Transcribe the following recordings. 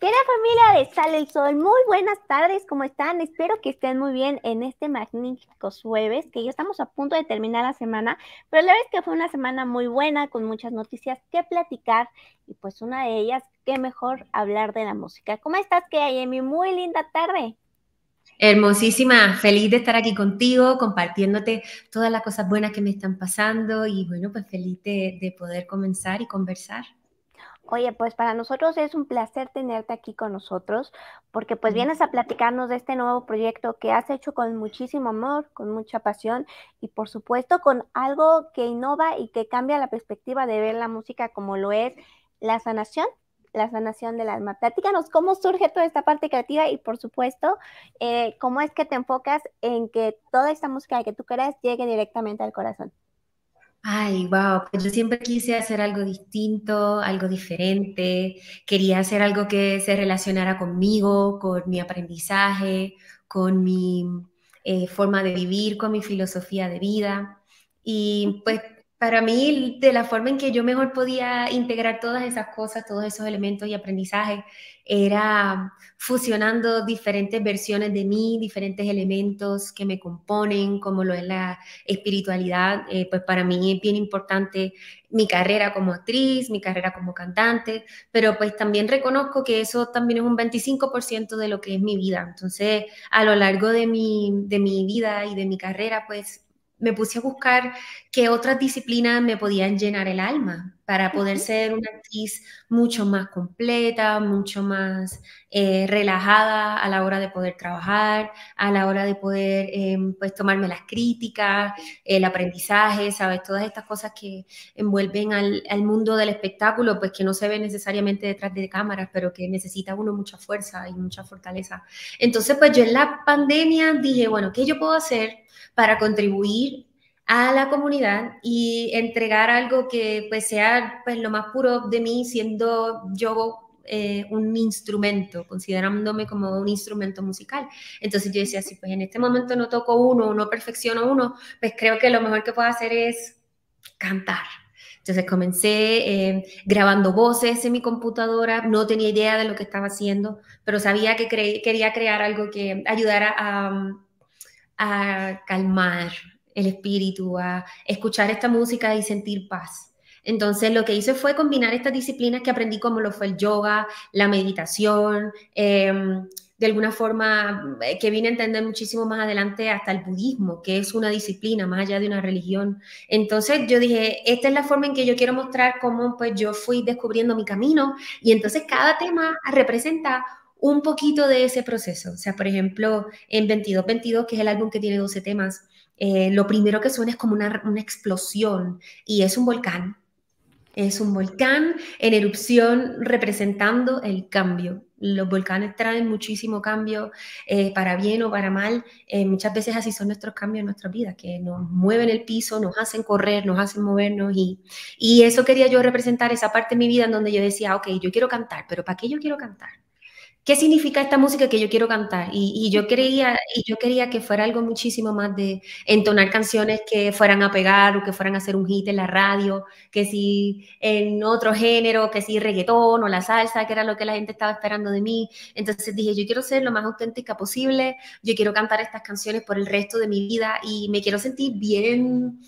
Querida familia de Sale el Sol, muy buenas tardes, ¿cómo están? Espero que estén muy bien en este magnífico jueves, que ya estamos a punto de terminar la semana, pero la verdad es que fue una semana muy buena, con muchas noticias que platicar, y pues una de ellas, qué mejor hablar de la música. ¿Cómo estás, querida Jeimy? Muy linda tarde. Hermosísima, feliz de estar aquí contigo, compartiéndote todas las cosas buenas que me están pasando y bueno, pues feliz de poder comenzar y conversar. Oye, pues para nosotros es un placer tenerte aquí con nosotros, porque pues vienes a platicarnos de este nuevo proyecto que has hecho con muchísimo amor, con mucha pasión y por supuesto con algo que innova y que cambia la perspectiva de ver la música como lo es la sanación del alma. Platícanos cómo surge toda esta parte creativa y por supuesto cómo es que te enfocas en que toda esta música que tú creas llegue directamente al corazón. Ay, wow, pues yo siempre quise hacer algo distinto, algo diferente, quería hacer algo que se relacionara conmigo, con mi aprendizaje, con mi forma de vivir, con mi filosofía de vida. Y pues para mí, de la forma en que yo mejor podía integrar todas esas cosas, todos esos elementos y aprendizajes, era fusionando diferentes versiones de mí, diferentes elementos que me componen, como lo es la espiritualidad. Pues para mí es bien importante mi carrera como actriz, mi carrera como cantante, pero pues también reconozco que eso también es un 25% de lo que es mi vida. Entonces, a lo largo de mi vida y de mi carrera, pues, me puse a buscar qué otras disciplinas me podían llenar el alma para poder ser una actriz mucho más completa, mucho más relajada a la hora de poder trabajar, a la hora de poder pues tomarme las críticas, el aprendizaje, ¿sabes? Todas estas cosas que envuelven al mundo del espectáculo, pues que no se ve necesariamente detrás de cámaras, pero que necesita uno mucha fuerza y mucha fortaleza. Entonces, pues yo en la pandemia dije, bueno, ¿qué yo puedo hacer para contribuir a la comunidad y entregar algo que pues, sea pues, lo más puro de mí, siendo yo un instrumento, considerándome como un instrumento musical? Entonces yo decía, sí, pues en este momento no toco uno, no perfecciono uno, pues creo que lo mejor que puedo hacer es cantar. Entonces comencé grabando voces en mi computadora, no tenía idea de lo que estaba haciendo, pero sabía que quería crear algo que ayudara a calmar el espíritu, a escuchar esta música y sentir paz. Entonces lo que hice fue combinar estas disciplinas que aprendí, como lo fue el yoga, la meditación, de alguna forma que vine a entender muchísimo más adelante hasta el budismo, que es una disciplina más allá de una religión. Entonces yo dije, esta es la forma en que yo quiero mostrar cómo pues yo fui descubriendo mi camino, y entonces cada tema representa un poquito de ese proceso. O sea, por ejemplo, en 22:22, que es el álbum que tiene 12 temas, lo primero que suena es como una explosión, y es un volcán. Es un volcán en erupción representando el cambio. Los volcanes traen muchísimo cambio, para bien o para mal. Muchas veces así son nuestros cambios en nuestras vidas, que nos mueven el piso, nos hacen correr, nos hacen movernos. Y eso quería yo representar, esa parte de mi vida en donde yo decía, ok, yo quiero cantar, pero ¿para qué yo quiero cantar? ¿Qué significa esta música que yo quiero cantar? Y yo quería que fuera algo muchísimo más de entonar canciones que fueran a pegar o que fueran a hacer un hit en la radio, que si en otro género, que si reggaetón o la salsa, que era lo que la gente estaba esperando de mí. Entonces dije, yo quiero ser lo más auténtica posible, yo quiero cantar estas canciones por el resto de mi vida y me quiero sentir bien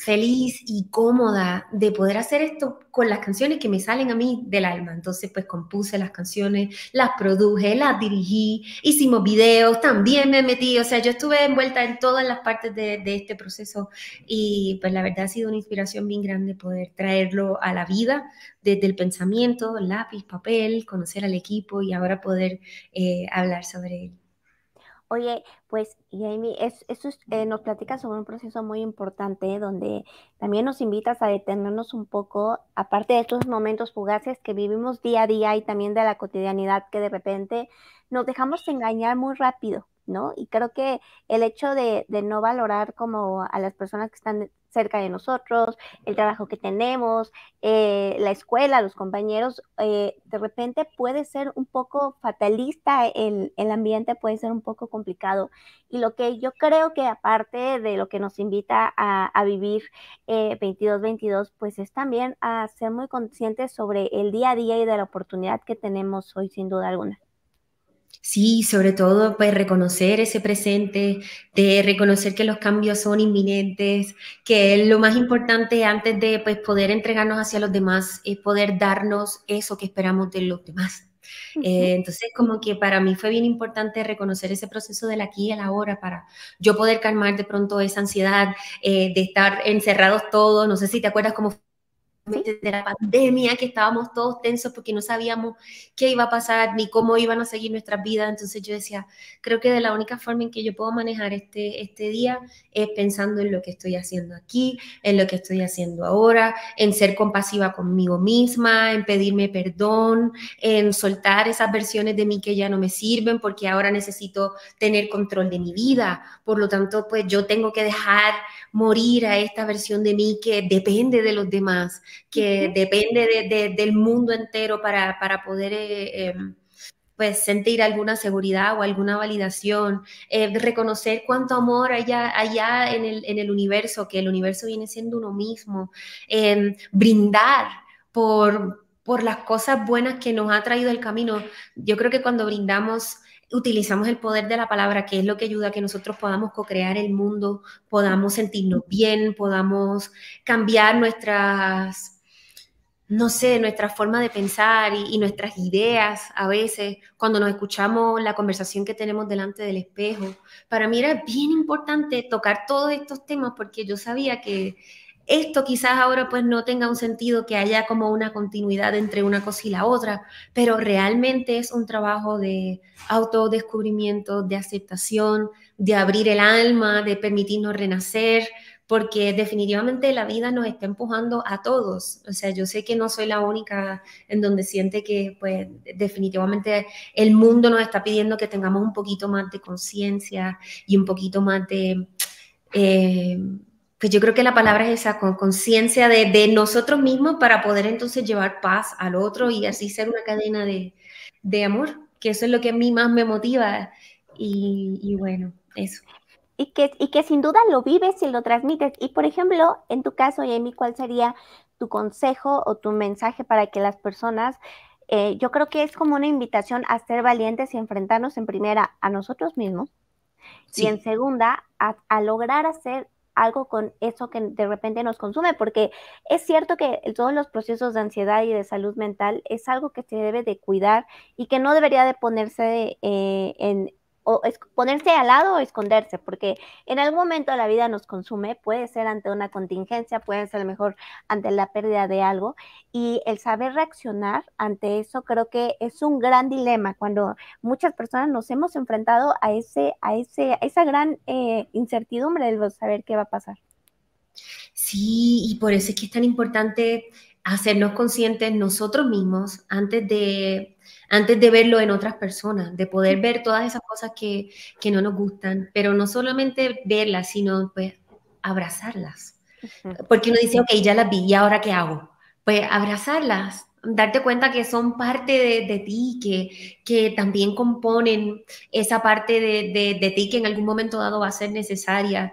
feliz y cómoda de poder hacer esto con las canciones que me salen a mí del alma. Entonces pues compuse las canciones, las produje, las dirigí, hicimos videos, también me metí, o sea, yo estuve envuelta en todas las partes de este proceso y pues la verdad ha sido una inspiración bien grande poder traerlo a la vida desde el pensamiento, lápiz, papel, conocer al equipo y ahora poder hablar sobre él. Oye, pues Jeimy, nos platicas sobre un proceso muy importante donde también nos invitas a detenernos un poco, aparte de estos momentos fugaces que vivimos día a día y también de la cotidianidad que de repente nos dejamos engañar muy rápido, ¿no? Y creo que el hecho de no valorar como a las personas que están cerca de nosotros, el trabajo que tenemos, la escuela, los compañeros, de repente puede ser un poco fatalista, el ambiente puede ser un poco complicado. Y lo que yo creo que aparte de lo que nos invita a vivir 22-22, pues es también a ser muy conscientes sobre el día a día y de la oportunidad que tenemos hoy, sin duda alguna. Sí, sobre todo pues reconocer ese presente, de reconocer que los cambios son inminentes, que lo más importante antes de pues, poder entregarnos hacia los demás es poder darnos eso que esperamos de los demás. Entonces como que para mí fue bien importante reconocer ese proceso del aquí y el ahora para yo poder calmar de pronto esa ansiedad de estar encerrados todos. No sé si te acuerdas cómo de la pandemia, que estábamos todos tensos porque no sabíamos qué iba a pasar ni cómo iban a seguir nuestras vidas. Entonces yo decía, creo que de la única forma en que yo puedo manejar este día es pensando en lo que estoy haciendo aquí, en lo que estoy haciendo ahora, en ser compasiva conmigo misma, en pedirme perdón, en soltar esas versiones de mí que ya no me sirven porque ahora necesito tener control de mi vida. Por lo tanto, pues yo tengo que dejar morir a esta versión de mí que depende de los demás, que depende del mundo entero para poder pues sentir alguna seguridad o alguna validación, reconocer cuánto amor hay allá en el universo, que el universo viene siendo uno mismo, brindar por las cosas buenas que nos ha traído el camino. Yo creo que cuando brindamos, utilizamos el poder de la palabra, que es lo que ayuda a que nosotros podamos co-crear el mundo, podamos sentirnos bien, podamos cambiar nuestras, no sé, nuestra forma de pensar y nuestras ideas a veces, cuando nos escuchamos la conversación que tenemos delante del espejo. Para mí era bien importante tocar todos estos temas porque yo sabía que esto quizás ahora pues no tenga un sentido, que haya como una continuidad entre una cosa y la otra, pero realmente es un trabajo de autodescubrimiento, de aceptación, de abrir el alma, de permitirnos renacer, porque definitivamente la vida nos está empujando a todos. O sea, yo sé que no soy la única en donde siente que pues definitivamente el mundo nos está pidiendo que tengamos un poquito más de conciencia y un poquito más de... pues yo creo que la palabra es esa, con conciencia de nosotros mismos para poder entonces llevar paz al otro y así ser una cadena de amor, que eso es lo que a mí más me motiva y bueno, eso. Y que sin duda lo vives y lo transmites. Y por ejemplo, en tu caso, Jeimy, ¿cuál sería tu consejo o tu mensaje para que las personas... yo creo que es como una invitación a ser valientes y enfrentarnos en primera a nosotros mismos, sí, y en segunda a lograr hacer algo con eso que de repente nos consume, porque es cierto que todos los procesos de ansiedad y de salud mental es algo que se debe de cuidar y que no debería de ponerse ponerse al lado o esconderse, porque en algún momento la vida nos consume, puede ser ante una contingencia, puede ser mejor ante la pérdida de algo, y el saber reaccionar ante eso creo que es un gran dilema cuando muchas personas nos hemos enfrentado a esa gran incertidumbre de saber qué va a pasar. Sí, y por eso es que es tan importante hacernos conscientes nosotros mismos antes de verlo en otras personas, de poder ver todas esas cosas que no nos gustan, pero no solamente verlas, sino pues abrazarlas. Porque uno dice, ok, ya las vi, ¿y ahora qué hago? Pues abrazarlas, darte cuenta que son parte de ti, que también componen esa parte de ti que en algún momento dado va a ser necesaria,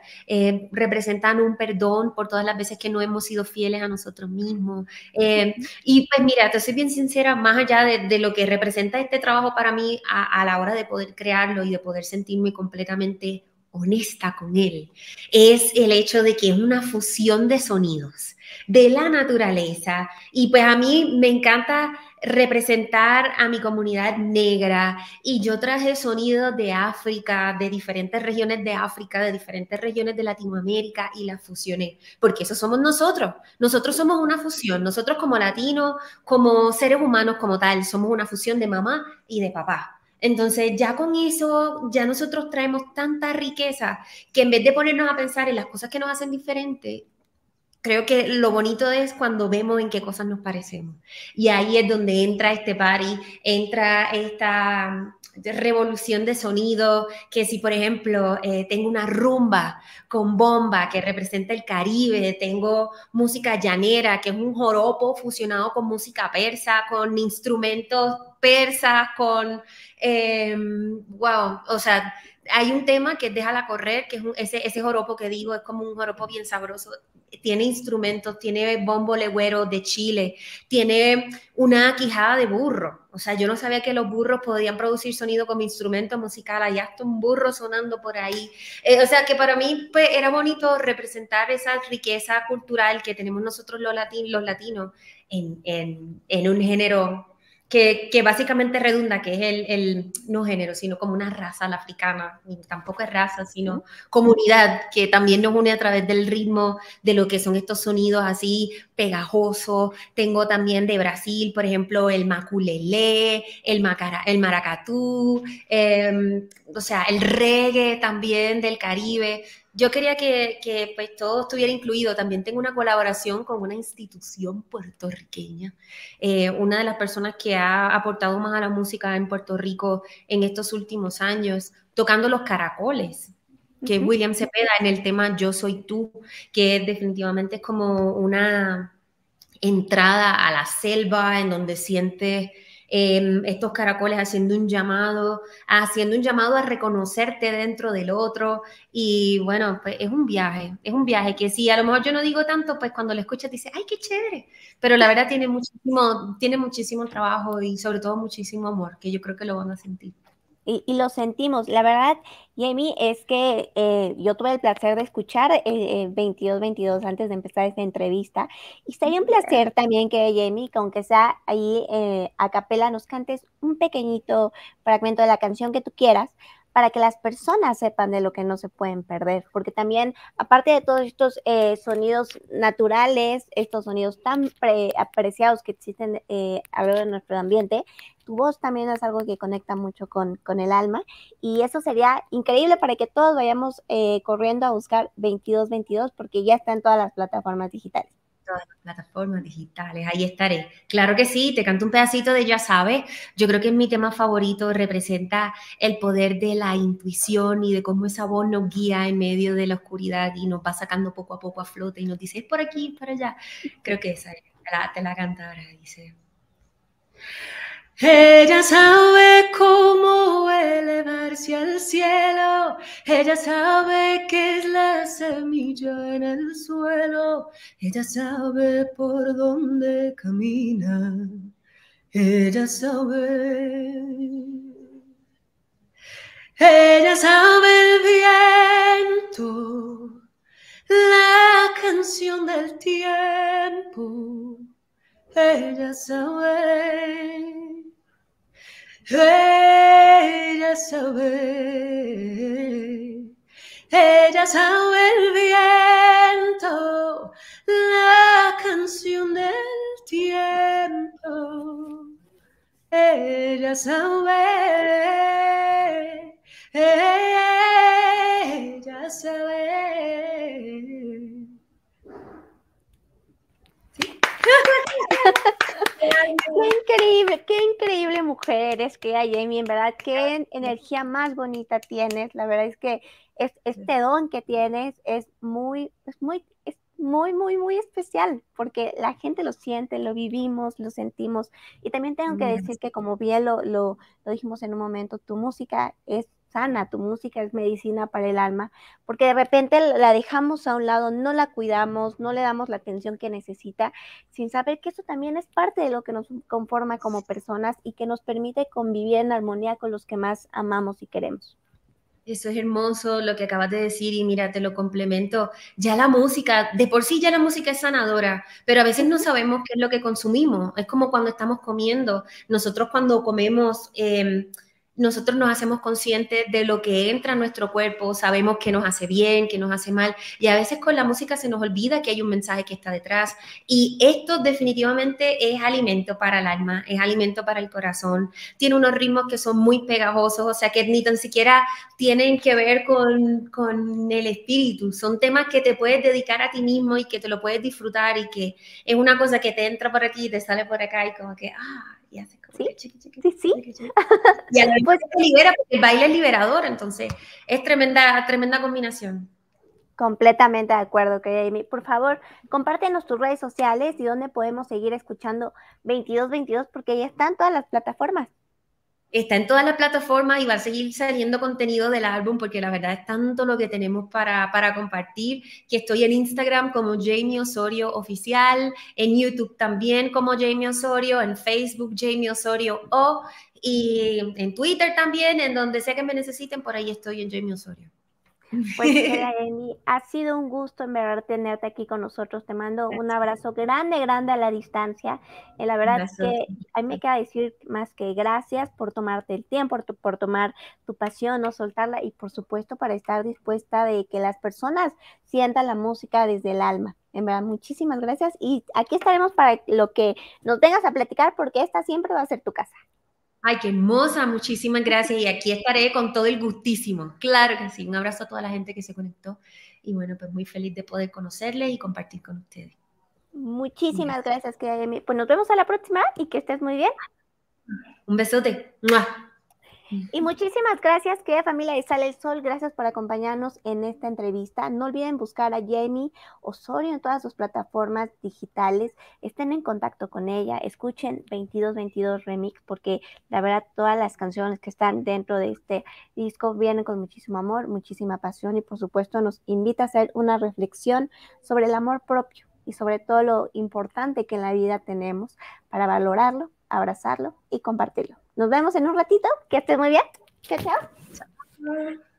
representan un perdón por todas las veces que no hemos sido fieles a nosotros mismos, y pues mira, te soy bien sincera, más allá de lo que representa este trabajo para mí a la hora de poder crearlo y de poder sentirme completamente honesta con él, es el hecho de que es una fusión de sonidos, de la naturaleza, y pues a mí me encanta representar a mi comunidad negra, y yo traje sonidos de África, de diferentes regiones de África, de diferentes regiones de Latinoamérica, y las fusioné, porque eso somos nosotros somos una fusión, nosotros como latinos, como seres humanos como tal, somos una fusión de mamá y de papá. Entonces ya con eso, ya nosotros traemos tanta riqueza que en vez de ponernos a pensar en las cosas que nos hacen diferentes, creo que lo bonito es cuando vemos en qué cosas nos parecemos. Y ahí es donde entra este party, entra esta revolución de sonido, que si, por ejemplo, tengo una rumba con bomba que representa el Caribe, tengo música llanera, que es un joropo fusionado con música persa, con instrumentos persas, con... wow, o sea... Hay un tema que es Déjala Correr, que es ese joropo que digo, es como un joropo bien sabroso. Tiene instrumentos, tiene bombo legüero de Chile, tiene una quijada de burro. O sea, yo no sabía que los burros podían producir sonido como instrumento musical. Allá está un burro sonando por ahí. O sea, que para mí pues, era bonito representar esa riqueza cultural que tenemos nosotros los latinos en un género que básicamente redunda, que es el no género, sino como una raza, la africana, tampoco es raza, sino comunidad, que también nos une a través del ritmo, de lo que son estos sonidos así pegajosos. Tengo también de Brasil, por ejemplo, el maculelé, el maracatú, o sea, el reggae también del Caribe. Yo quería que pues, todo estuviera incluido. También tengo una colaboración con una institución puertorriqueña. Una de las personas que ha aportado más a la música en Puerto Rico en estos últimos años, tocando los caracoles, que es William Cepeda, en el tema Yo Soy Tú, que definitivamente es como una entrada a la selva en donde sientes... estos caracoles haciendo un llamado a reconocerte dentro del otro. Y bueno, pues es un viaje que si a lo mejor yo no digo tanto, pues cuando lo escuchas dices, ¡ay, qué chévere! Pero la verdad tiene muchísimo trabajo y sobre todo muchísimo amor, que yo creo que lo van a sentir. Y lo sentimos. La verdad, Jeimy, es que yo tuve el placer de escuchar 22:22 antes de empezar esta entrevista. Y sería un placer también que Jeimy, aunque sea ahí a capela, nos cantes un pequeñito fragmento de la canción que tú quieras, para que las personas sepan de lo que no se pueden perder. Porque también, aparte de todos estos sonidos naturales, estos sonidos tan apreciados que existen alrededor de nuestro ambiente, tu voz también es algo que conecta mucho con el alma. Y eso sería increíble para que todos vayamos corriendo a buscar 22:22, porque ya está en todas las plataformas digitales. Todas las plataformas digitales, ahí estaré. Claro que sí, te canto un pedacito de Ya Sabes. Yo creo que es mi tema favorito, representa el poder de la intuición y de cómo esa voz nos guía en medio de la oscuridad y nos va sacando poco a poco a flote y nos dice, es por aquí, es por allá. Creo que esa te la canta ahora, dice. Ella sabe cómo elevarse al cielo, ella sabe qué es la semilla en el suelo, ella sabe por dónde camina, ella sabe. Ella sabe el viento, la canción del tiempo, ella sabe. Ella sabe, ella sabe el viento, la canción del tiempo, ella sabe, ella sabe. ¿Sí? Qué increíble mujer es que hay, Jeimy, en verdad, qué energía más bonita tienes. La verdad es que este don que tienes es muy especial, porque la gente lo siente, lo vivimos, lo sentimos. Y también tengo que decir que, como bien lo dijimos en un momento, tu música es sana, tu música es medicina para el alma, porque de repente la dejamos a un lado, no la cuidamos, no le damos la atención que necesita, sin saber que eso también es parte de lo que nos conforma como personas y que nos permite convivir en armonía con los que más amamos y queremos. Eso es hermoso lo que acabas de decir y mira, te lo complemento. Ya la música, de por sí ya la música es sanadora, pero a veces no sabemos qué es lo que consumimos. Es como cuando estamos comiendo. Nosotros cuando comemos... nosotros nos hacemos conscientes de lo que entra a nuestro cuerpo, sabemos qué nos hace bien, qué nos hace mal, y a veces con la música se nos olvida que hay un mensaje que está detrás, y esto definitivamente es alimento para el alma, es alimento para el corazón, tiene unos ritmos que son muy pegajosos, o sea que ni tan siquiera tienen que ver con el espíritu, son temas que te puedes dedicar a ti mismo y que te lo puedes disfrutar, y que es una cosa que te entra por aquí y te sale por acá y como que, ah, y hace como sí, que chiqui. Y a la vez pues, se libera, porque el baile es liberador, entonces es tremenda combinación. Completamente de acuerdo, querida Jeimy. Por favor, compártenos tus redes sociales y dónde podemos seguir escuchando 22:22, porque ya están todas las plataformas. Está en todas las plataformas y va a seguir saliendo contenido del álbum, porque la verdad es tanto lo que tenemos para compartir, que estoy en Instagram como Jeimy Osorio Oficial, en YouTube también como Jeimy Osorio, en Facebook Jeimy Osorio O, y en Twitter también, en donde sea que me necesiten, por ahí estoy en Jeimy Osorio. Pues, Jeimy, ha sido un gusto en verdad tenerte aquí con nosotros. Te mando un abrazo grande a la distancia. La verdad es que a mí me queda decir más que gracias por tomarte el tiempo, por tomar tu pasión, no soltarla, y por supuesto para estar dispuesta de que las personas sientan la música desde el alma. En verdad, muchísimas gracias, y aquí estaremos para lo que nos vengas a platicar, porque esta siempre va a ser tu casa. Ay, qué hermosa, muchísimas gracias, y aquí estaré con todo el gustísimo, claro que sí, un abrazo a toda la gente que se conectó, y bueno, pues muy feliz de poder conocerles y compartir con ustedes. Muchísimas gracias, querida Jeimy. Pues nos vemos a la próxima, y que estés muy bien. Un besote. ¡Mua! Y muchísimas gracias, querida familia de Sale el Sol, gracias por acompañarnos en esta entrevista. No olviden buscar a Jeimy Osorio en todas sus plataformas digitales, estén en contacto con ella, escuchen 22:22 Remix, porque la verdad todas las canciones que están dentro de este disco vienen con muchísimo amor, muchísima pasión, y por supuesto nos invita a hacer una reflexión sobre el amor propio y sobre todo lo importante que en la vida tenemos para valorarlo, abrazarlo y compartirlo. Nos vemos en un ratito. Que estés muy bien. Chao, chao.